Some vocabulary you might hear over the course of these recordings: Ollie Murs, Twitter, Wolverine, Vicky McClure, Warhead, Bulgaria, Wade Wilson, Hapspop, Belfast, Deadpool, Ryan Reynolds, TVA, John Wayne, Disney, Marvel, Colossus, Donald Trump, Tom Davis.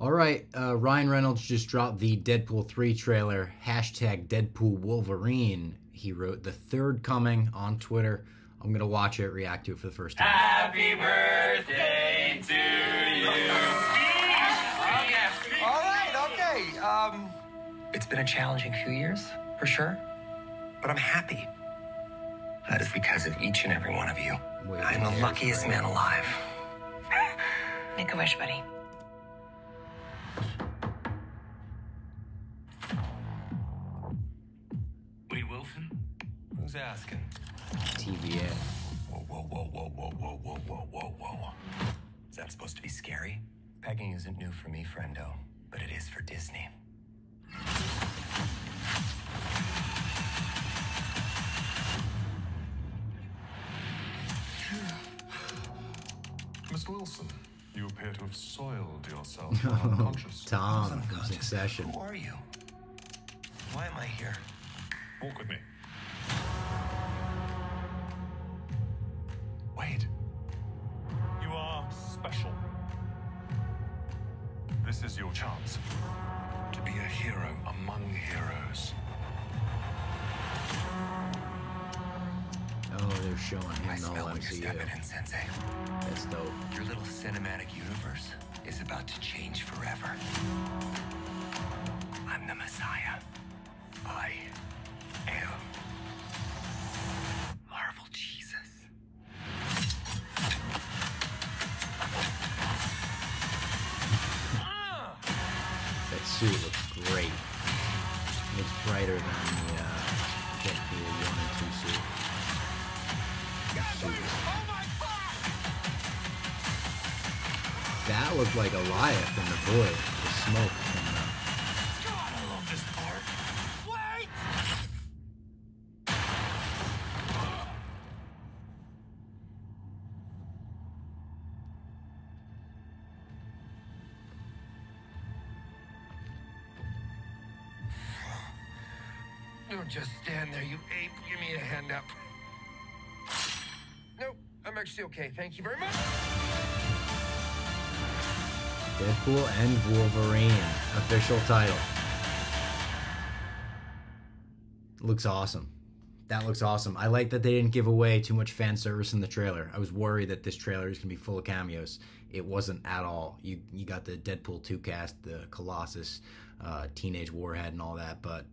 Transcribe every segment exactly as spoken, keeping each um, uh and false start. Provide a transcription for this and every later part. Alright, uh, Ryan Reynolds just dropped the Deadpool three trailer, hashtag Deadpool Wolverine. He wrote The Third Coming on Twitter. I'm going to watch it, react to it for the first time. Happy birthday to you. uh, Alright, okay. Um, it's been a challenging few years, for sure. But I'm happy. That is because of each and every one of you. Wait, I'm the luckiest man alive. Make a wish, buddy. Wait, Wilson? Who's asking? T V A. Whoa, whoa, whoa, whoa, whoa, whoa, whoa, whoa, whoa, whoa. Is that supposed to be scary? Pegging isn't new for me, friendo, but it is for Disney. Mister Wilson, you appear to have soiled yourself. Unconscious. Tom, from Succession. Who are you? Why am I here? Walk with me. Wait. You are special. This is your chance to be a hero among heroes. Oh, they're showing him I the smell one to you. In, Sensei. That's dope. Your little cinematic universe is about to change forever. I'm the Messiah. I am Marvel Jesus. That suit looks great. It's brighter than the uh, Deadpool one and two suit. That looked like Eliath and the boy, the smoke from the... God, I love this part. Wait! Don't just stand there, you ape. Give me a hand up. Nope, I'm actually okay. Thank you very much. Deadpool and Wolverine, official title. Looks awesome. That looks awesome. I like that they didn't give away too much fan service in the trailer. I was worried that this trailer is going to be full of cameos. It wasn't at all. You you got the Deadpool two cast, the Colossus, uh, Teenage Warhead, and all that, but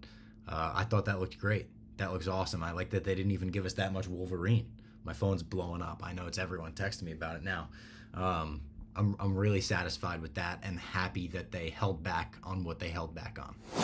uh, I thought that looked great. That looks awesome. I like that they didn't even give us that much Wolverine. My phone's blowing up. I know it's everyone texting me about it now. Um, I'm, I'm really satisfied with that and happy that they held back on what they held back on.